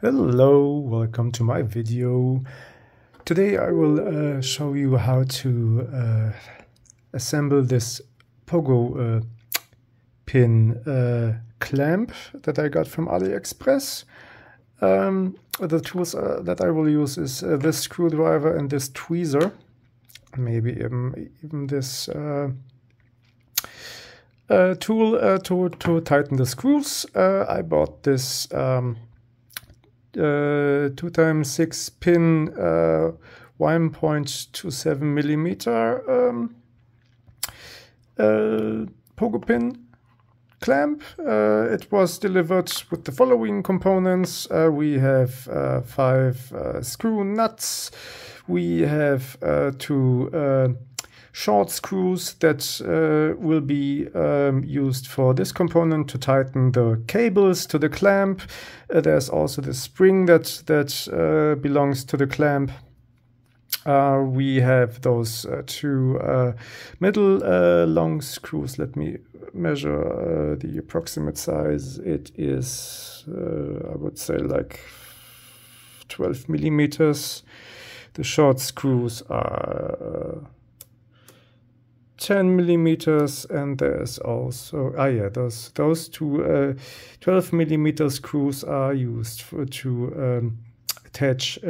Hello, welcome to my video. Today I will show you how to assemble this Pogo Pin clamp that I got from AliExpress. The tools that I will use is this screwdriver and this tweezer, maybe even this tool to tighten the screws. I bought this 2x6 pin 1.27 millimeter Pogo Pin clamp. It was delivered with the following components. We have 5 screw nuts. We have 2 short screws that will be used for this component to tighten the cables to the clamp. There's also the spring that belongs to the clamp. We have those 2 middle long screws. Let me measure the approximate size. It is, I would say, like 12 millimeters. The short screws are 10 millimeters, and there's also those 2 12 millimeter screws are used to attach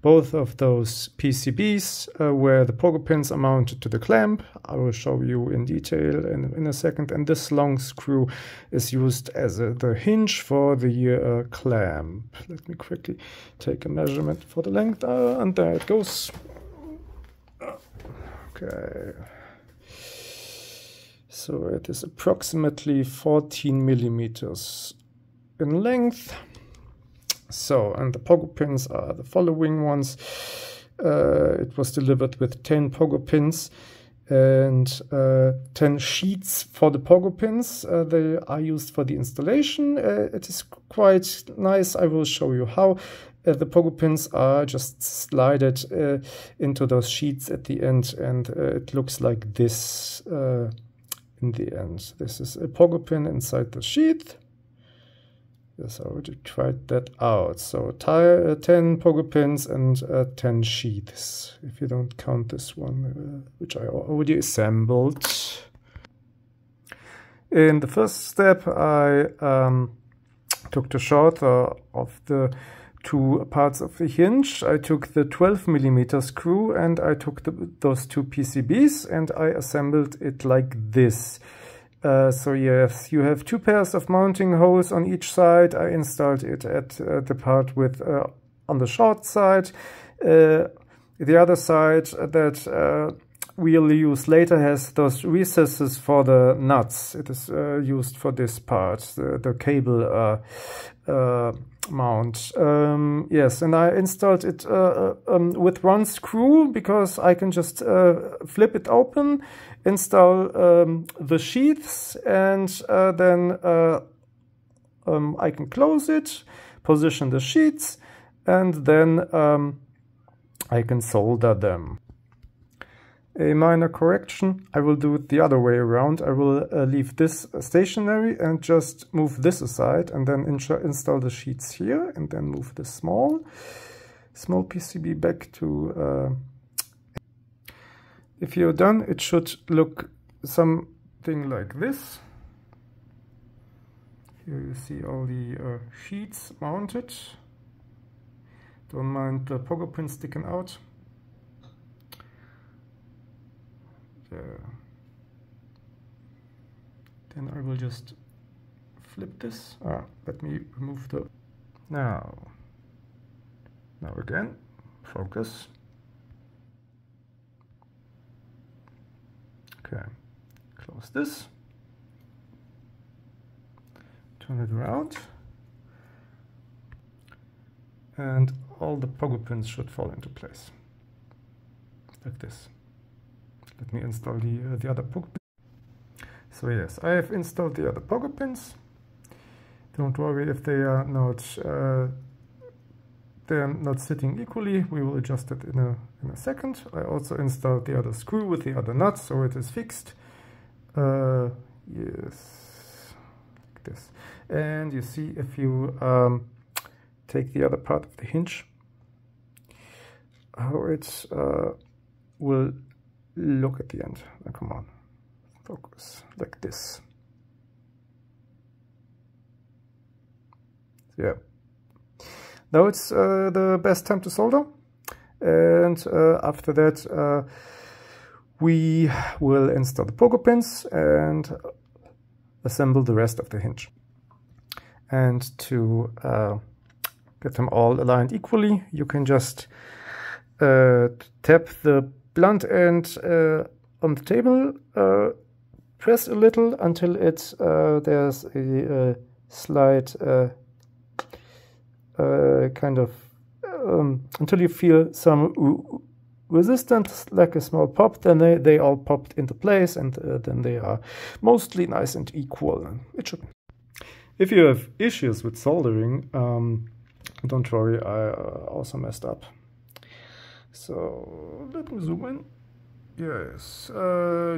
both of those PCBs where the Pogo Pins are mounted to the clamp. I will show you in detail in a second. And this long screw is used as the hinge for the clamp. Let me quickly take a measurement for the length, and there it goes. Okay. So it is approximately 14 millimeters in length. So, and the Pogo Pins are the following ones. It was delivered with 10 Pogo Pins and 10 sheets for the Pogo Pins. They are used for the installation. It is quite nice. I will show you how. The Pogo Pins are just slided into those sheets at the end, and it looks like this in the end. This is a Pogo Pin inside the sheath. Yes, I already tried that out. So 10 Pogo Pins and 10 sheaths, if you don't count this one, which I already assembled. In the first step, I took the shorter of the 2 parts of the hinge. I took the 12 millimeter screw, and I took those 2 PCBs, and I assembled it like this. So yes, you have 2 pairs of mounting holes on each side. I installed it at the part with on the short side. The other side that we'll use later has those recesses for the nuts. It is used for this part, the cable mount. Yes, and I installed it with 1 screw, because I can just flip it open, install the sheaths, and then I can close it, position the sheets, and then I can solder them. A minor correction, I will do it the other way around. I will leave this stationary and just move this aside, and then install the sheets here, and then move the small PCB back to... If you're done, it should look something like this. Here you see all the sheets mounted. Don't mind the Pogo Pin sticking out. Then I will just flip this. Let me remove the... Now again, focus. Okay, close this. Turn it around. And all the Pogo Pins should fall into place. Like this. Let me install the other Pogo Pins. So yes, I have installed the other Pogo Pins. Don't worry if they're not sitting equally. We will adjust it in a second. I also installed the other screw with the other nut, so it is fixed. Yes, like this. And you see, if you take the other part of the hinge, how it will look at the end. Now, come on, focus, like this. Yeah. Now it's the best time to solder, and after that we will install the pogo pins and assemble the rest of the hinge. And to get them all aligned equally, you can just tap the blunt end on the table, press a little until it's there's a slight kind of until you feel some resistance, like a small pop. Then they all popped into place, and then they are mostly nice and equal. It should. If you have issues with soldering, don't worry, I also messed up. So let me zoom in. Yes,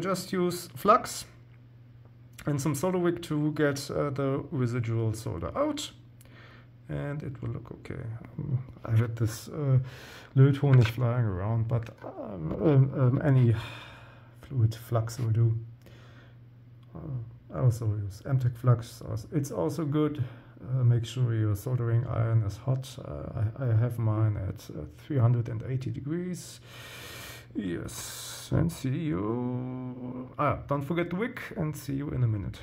just use flux and some solder wick to get the residual solder out, and it will look okay. I had this Löthonig flying around, but any fluid flux will do. I also use Amtech flux, it's also good. Make sure your soldering iron is hot. I have mine at 380 degrees. Yes, and see you. Don't forget the wick, and see you in a minute.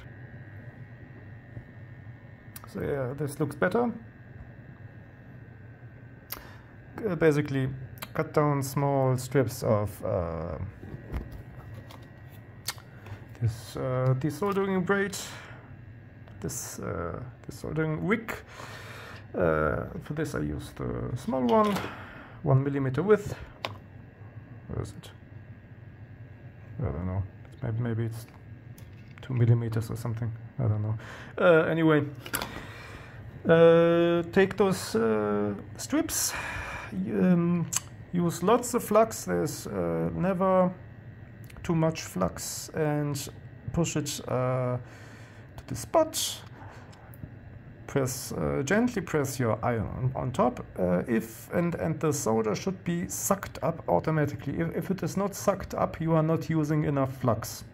So yeah, this looks better. Basically, cut down small strips of this desoldering braid, this soldering wick. For this I use the small one, 1 millimeter width. Where is it? I don't know. Maybe it's 2 millimeters or something. I don't know. Anyway, take those strips. Use lots of flux. There's never too much flux, and push it to the spot. Press gently. Press your iron on top. And the solder should be sucked up automatically. If it is not sucked up, you are not using enough flux.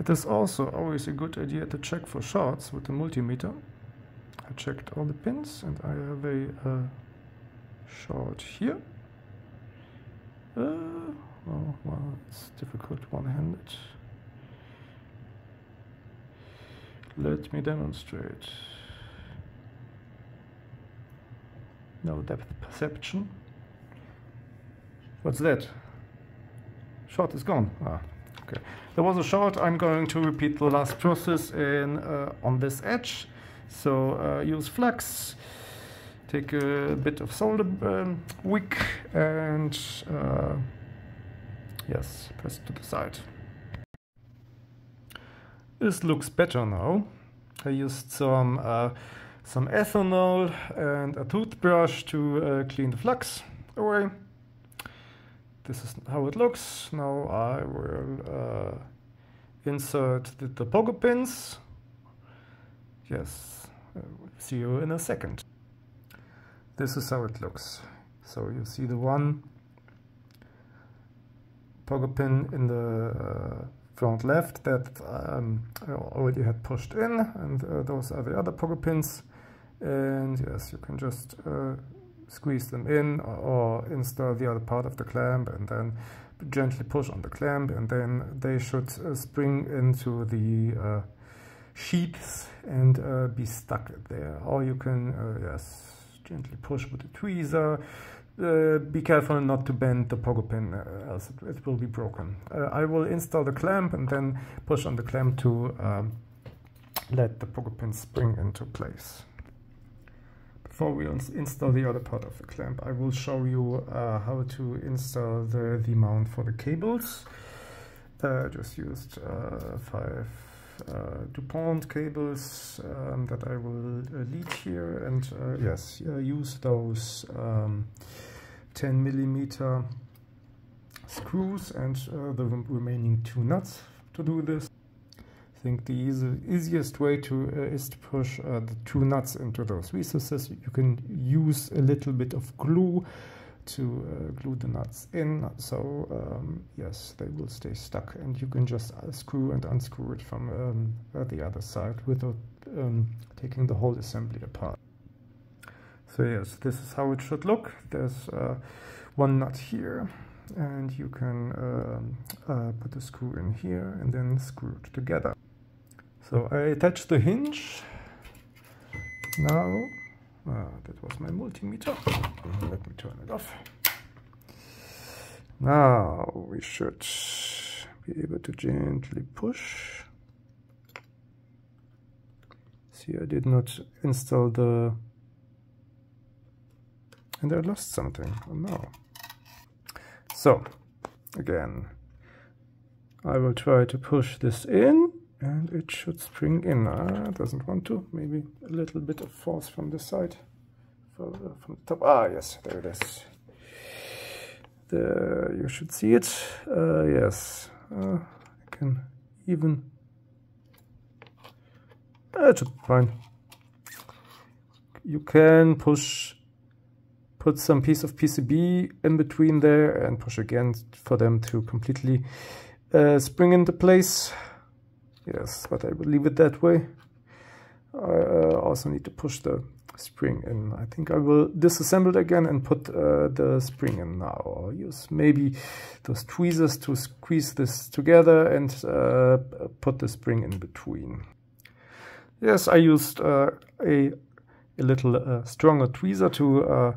It is also always a good idea to check for shorts with the multimeter. I checked all the pins, and I have a short here. Oh, well, it's difficult one-handed. Let me demonstrate. No depth perception. What's that? Short is gone. Okay. There was a short. I'm going to repeat the last process on this edge. So use flux, take a bit of solder wick, and yes, press to the side. This looks better now. I used some ethanol and a toothbrush to clean the flux away. This is how it looks. Now I will insert the pogo pins. Yes, see you in a second. This is how it looks. So you see the one pogo pin in the front left that I already had pushed in, and those are the other pogo pins. And yes, you can just squeeze them in, or install the other part of the clamp, and then gently push on the clamp, and then they should spring into the sheets and be stuck there. Or you can yes, gently push with a tweezer. Be careful not to bend the pogo pin, else it will be broken. I will install the clamp and then push on the clamp to let the pogo pin spring into place. Before we install the other part of the clamp, I will show you how to install the mount for the cables. I just used 5 Dupont cables that I will lead here, and yes, use those 10 millimeter screws and the remaining 2 nuts to do this. think the easiest way is to push the two nuts into those recesses. You can use a little bit of glue to glue the nuts in, so yes, they will stay stuck, and you can just screw and unscrew it from the other side without taking the whole assembly apart. So yes, this is how it should look. There's one nut here, and you can put a screw in here and then screw it together. So I attach the hinge. Now, that was my multimeter. Let me turn it off. Now we should be able to gently push. See, I did not install the... and I lost something. Oh no. So, again, I will try to push this in, and it should spring in. It doesn't want to. Maybe a little bit of force from the side, from the top. Ah, yes, there it is. There, you should see it. Yes, I can even... It should be fine. You can push... Put some piece of PCB in between there and push again for them to completely spring into place. Yes, but I will leave it that way. I also need to push the spring in. I think I will disassemble it again and put the spring in now. Or use maybe those tweezers to squeeze this together and put the spring in between. Yes, I used a little stronger tweezer to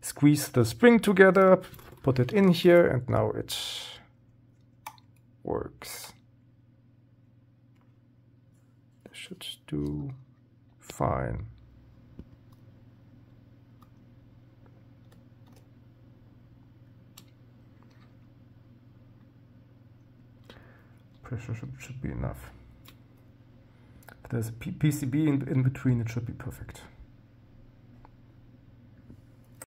squeeze the spring together, put it in here, and now it works. This should do fine. Pressure should be enough. If there's a PCB in between, it should be perfect.